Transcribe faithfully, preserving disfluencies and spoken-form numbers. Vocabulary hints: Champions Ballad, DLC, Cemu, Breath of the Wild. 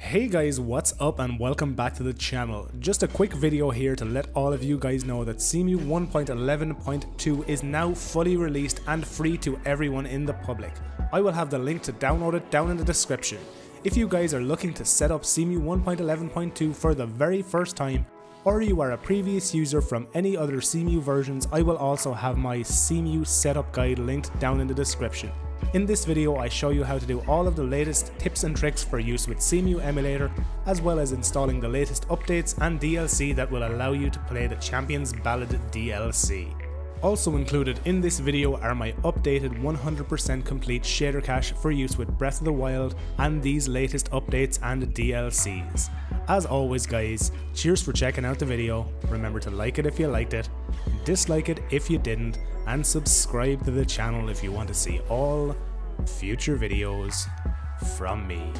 Hey guys, what's up and welcome back to the channel. Just a quick video here to let all of you guys know that Cemu one point eleven point two is now fully released and free to everyone in the public. I will have the link to download it down in the description. If you guys are looking to set up Cemu one point eleven point two for the very first time, or you are a previous user from any other Cemu versions, I will also have my Cemu setup guide linked down in the description. In this video I show you how to do all of the latest tips and tricks for use with Cemu emulator, as well as installing the latest updates and D L C that will allow you to play the Champions Ballad D L C. Also included in this video are my updated one hundred percent complete shader cache for use with Breath of the Wild and these latest updates and D L Cs. As always guys, cheers for checking out the video, remember to like it if you liked it, dislike it if you didn't, and subscribe to the channel if you want to see all future videos from me.